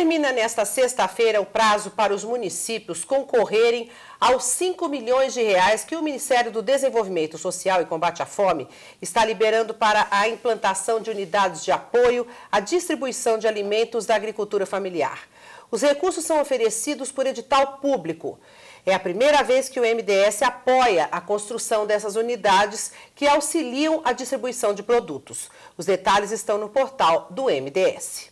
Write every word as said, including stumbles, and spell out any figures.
Termina nesta sexta-feira o prazo para os municípios concorrerem aos cinco milhões de reais que o Ministério do Desenvolvimento Social e Combate à Fome está liberando para a implantação de unidades de apoio à distribuição de alimentos da agricultura familiar. Os recursos são oferecidos por edital público. É a primeira vez que o M D S apoia a construção dessas unidades que auxiliam a distribuição de produtos. Os detalhes estão no portal do M D S.